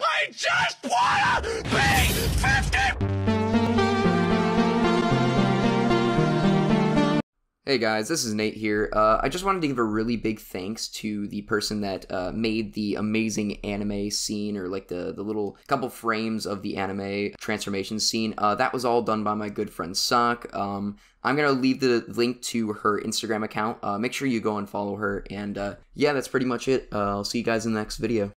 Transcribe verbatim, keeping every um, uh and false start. I just wanna be fifty! Hey guys, this is Nate here. Uh, I just wanted to give a really big thanks to the person that uh, made the amazing anime scene, or like the, the little couple frames of the anime transformation scene. Uh, that was all done by my good friend Sock. Um, I'm going to leave the link to her Instagram account. Uh, make sure you go and follow her. And uh, yeah, that's pretty much it. Uh, I'll see you guys in the next video.